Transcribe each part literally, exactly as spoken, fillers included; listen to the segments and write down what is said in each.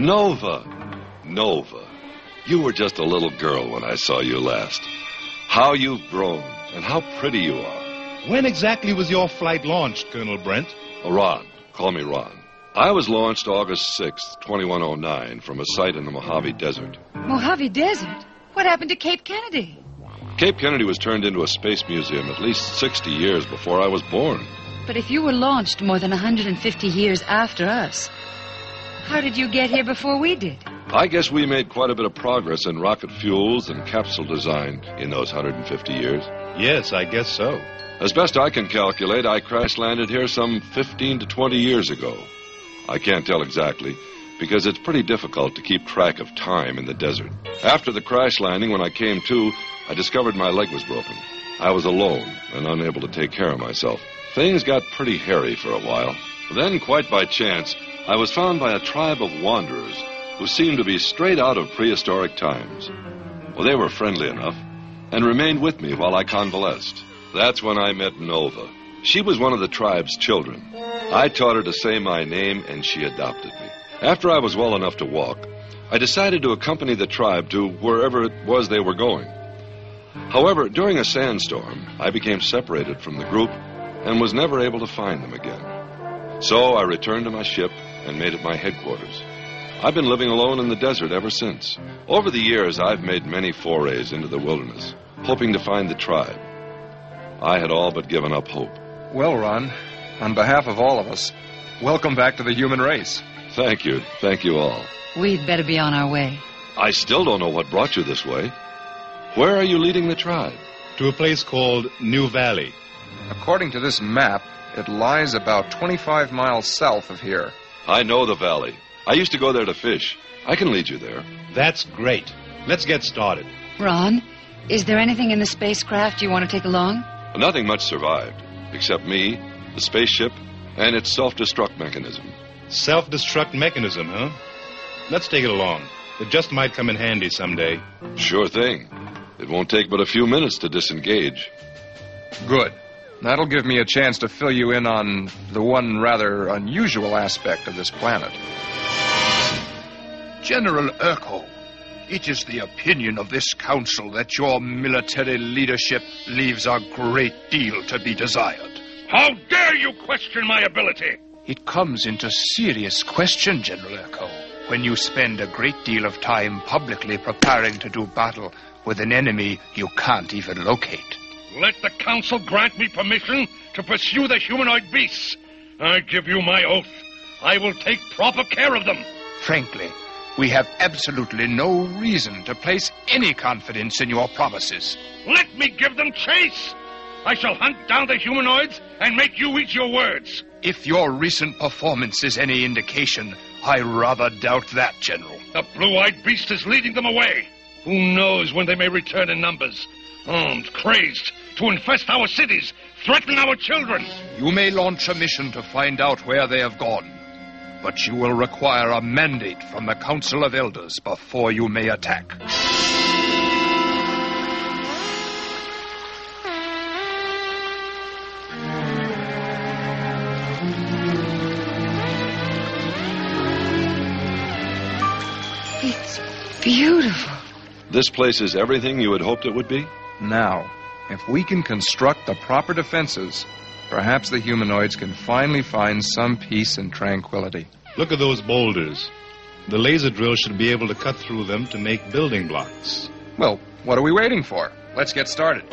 Nova, Nova, you were just a little girl when I saw you last. How you've grown and how pretty you are. When exactly was your flight launched, Colonel Brent? Oh, Ron, call me Ron. I was launched August sixth, twenty-one oh nine, from a site in the Mojave Desert. Mojave Desert? What happened to Cape Kennedy? Cape Kennedy was turned into a space museum at least sixty years before I was born. But if you were launched more than one hundred fifty years after us, how did you get here before we did? I guess we made quite a bit of progress in rocket fuels and capsule design in those one hundred fifty years. Yes, I guess so. As best I can calculate, I crash-landed here some fifteen to twenty years ago. I can't tell exactly, because it's pretty difficult to keep track of time in the desert. After the crash landing, when I came to, I discovered my leg was broken. I was alone and unable to take care of myself. Things got pretty hairy for a while. Then, quite by chance, I was found by a tribe of wanderers who seemed to be straight out of prehistoric times. Well, they were friendly enough and remained with me while I convalesced. That's when I met Nova. She was one of the tribe's children. I taught her to say my name, and she adopted me. After I was well enough to walk, I decided to accompany the tribe to wherever it was they were going. However, during a sandstorm, I became separated from the group and was never able to find them again. So I returned to my ship and made it my headquarters. I've been living alone in the desert ever since. Over the years, I've made many forays into the wilderness, hoping to find the tribe. I had all but given up hope. Well, Ron, on behalf of all of us, welcome back to the human race. Thank you. Thank you all. We'd better be on our way. I still don't know what brought you this way. Where are you leading the tribe? To a place called New Valley. According to this map, it lies about twenty-five miles south of here. I know the valley. I used to go there to fish. I can lead you there. That's great. Let's get started. Ron, is there anything in the spacecraft you want to take along? Nothing much survived, except me, the spaceship, and its self-destruct mechanism. Self-destruct mechanism, huh? Let's take it along. It just might come in handy someday. Sure thing. It won't take but a few minutes to disengage. Good. That'll give me a chance to fill you in on the one rather unusual aspect of this planet. General Urko, it is the opinion of this council that your military leadership leaves a great deal to be desired. How dare you question my ability? It comes into serious question, General Urko, when you spend a great deal of time publicly preparing to do battle with an enemy you can't even locate. Let the council grant me permission to pursue the humanoid beasts. I give you my oath. I will take proper care of them. Frankly, we have absolutely no reason to place any confidence in your promises. Let me give them chase. I shall hunt down the humanoids and make you eat your words. If your recent performance is any indication, I rather doubt that, General. The blue-eyed beast is leading them away. Who knows when they may return in numbers? Armed, crazed, to infest our cities, threaten our children. You may launch a mission to find out where they have gone, but you will require a mandate from the Council of Elders before you may attack. It's beautiful. This place is everything you had hoped it would be? Now, if we can construct the proper defenses, perhaps the humanoids can finally find some peace and tranquility. Look at those boulders. The laser drill should be able to cut through them to make building blocks. Well, what are we waiting for? Let's get started.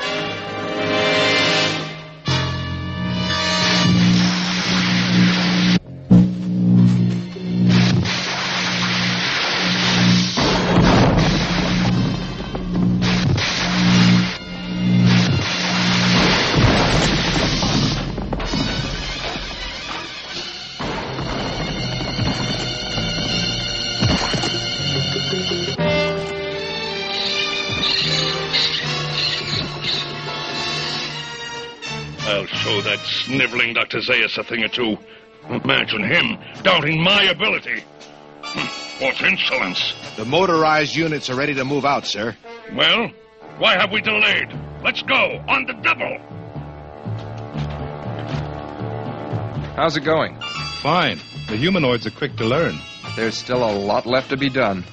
Sniveling Doctor Zayas a thing or two. Imagine him doubting my ability. What insolence. The motorized units are ready to move out, sir. Well, Why have we delayed? Let's go, on the double. How's it going? Fine. The humanoids are quick to learn. There's still a lot left to be done.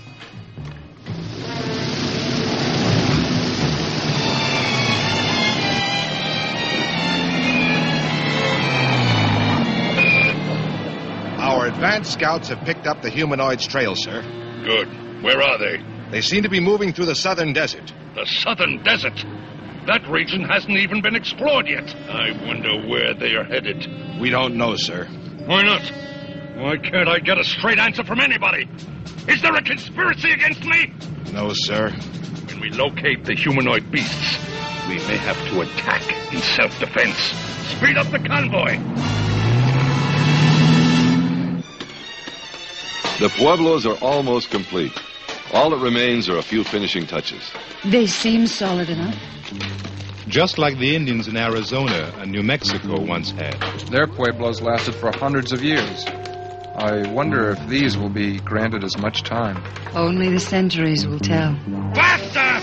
Our advanced scouts have picked up the humanoids' trail, sir. Good. Where are they? They seem to be moving through the southern desert. The southern desert? That region hasn't even been explored yet. I wonder where they are headed. We don't know, sir. Why not? Why can't I get a straight answer from anybody? Is there a conspiracy against me? No, sir. When we locate the humanoid beasts, we may have to attack in self-defense. Speed up the convoy. The pueblos are almost complete. All that remains are a few finishing touches. They seem solid enough. Just like the Indians in Arizona and New Mexico once had. Their pueblos lasted for hundreds of years. I wonder if these will be granted as much time. Only the centuries will tell. Faster!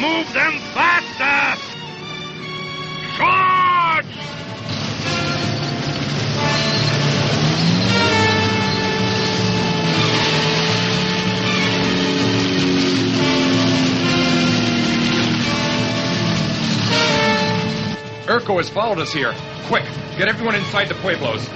Move them faster! Charge! Urko has followed us here. Quick, get everyone inside the pueblos.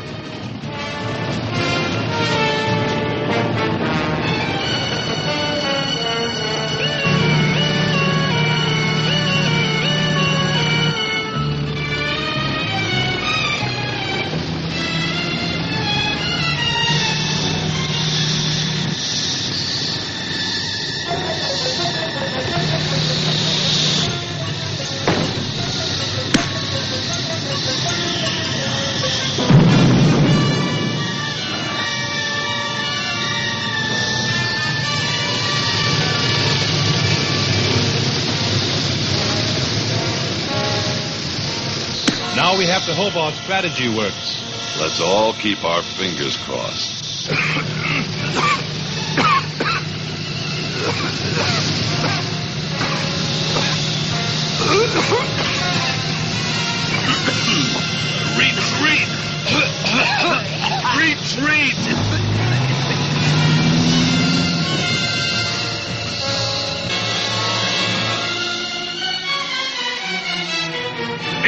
We have to hope our strategy works. Let's all keep our fingers crossed. Retreat! Retreat!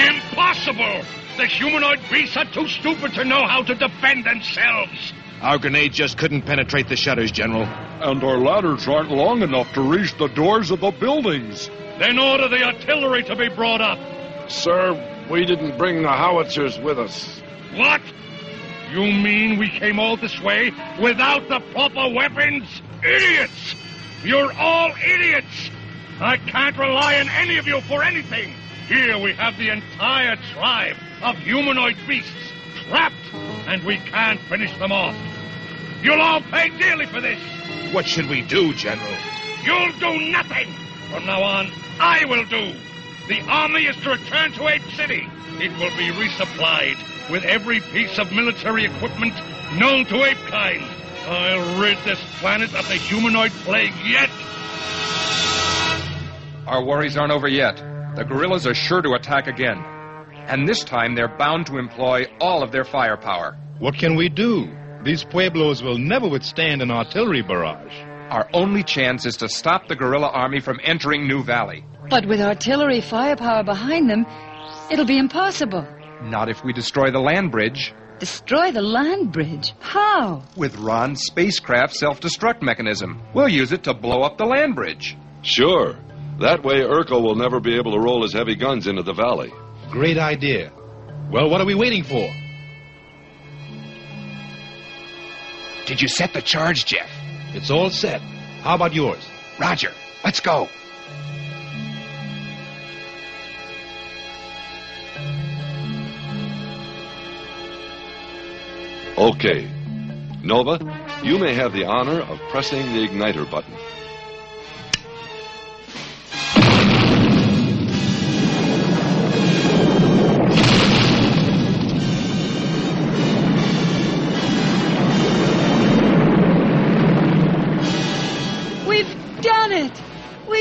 Impossible! The humanoid beasts are too stupid to know how to defend themselves. Our grenade just couldn't penetrate the shutters, General. And our ladders aren't long enough to reach the doors of the buildings. Then order the artillery to be brought up. Sir, we didn't bring the howitzers with us. What? You mean we came all this way without the proper weapons? Idiots! You're all idiots! I can't rely on any of you for anything. Here we have the entire tribe of humanoid beasts trapped, and we can't finish them off. You'll all pay dearly for this. What should we do, General? You'll do nothing. From now on, I will do. The army is to return to Ape City. It will be resupplied with every piece of military equipment known to apekind. I'll rid this planet of the humanoid plague yet. Our worries aren't over yet. The guerrillas are sure to attack again. And this time they're bound to employ all of their firepower. What can we do? These pueblos will never withstand an artillery barrage. Our only chance is to stop the guerrilla army from entering New Valley. But with artillery firepower behind them, it'll be impossible. Not if we destroy the land bridge. Destroy the land bridge? How? With Ron's spacecraft self-destruct mechanism. We'll use it to blow up the land bridge. Sure. That way, Urko will never be able to roll his heavy guns into the valley. Great idea. Well, what are we waiting for? Did you set the charge, Jeff? It's all set. How about yours? Roger. Let's go. Okay. Nova, you may have the honor of pressing the igniter button.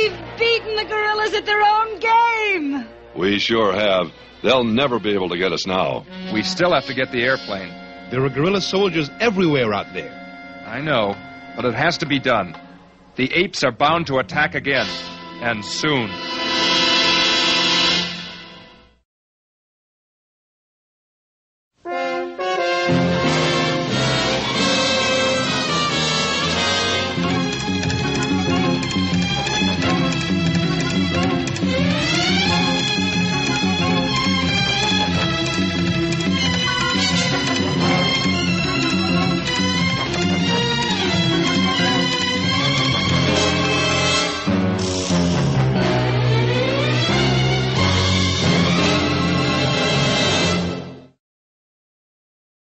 We've beaten the gorillas at their own game. We sure have. They'll never be able to get us now. We still have to get the airplane. There are gorilla soldiers everywhere out there. I know, but it has to be done. The apes are bound to attack again, and soon.